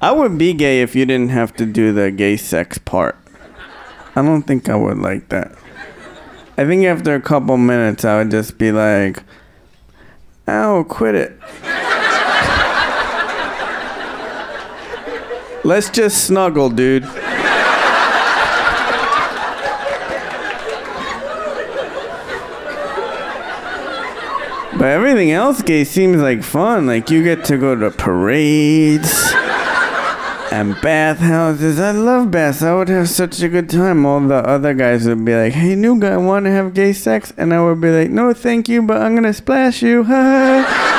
I would be gay if you didn't have to do the gay sex part. I don't think I would like that. I think after a couple minutes, I would just be like, "Ow, quit it." Let's just snuggle, dude. But everything else gay seems like fun. Like, you get to go to parades and bathhouses. I love baths. I would have such a good time. All the other guys would be like, "Hey, new guy, want to have gay sex?" And I would be like, "No, thank you, but I'm going to splash you." Ha ha.